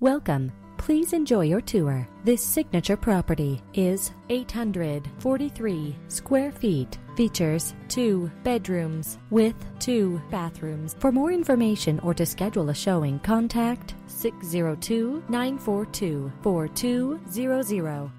Welcome. Please enjoy your tour. This signature property is 843 square feet. Features 2 bedrooms with 2 bathrooms. For more information or to schedule a showing, contact 602-942-4200.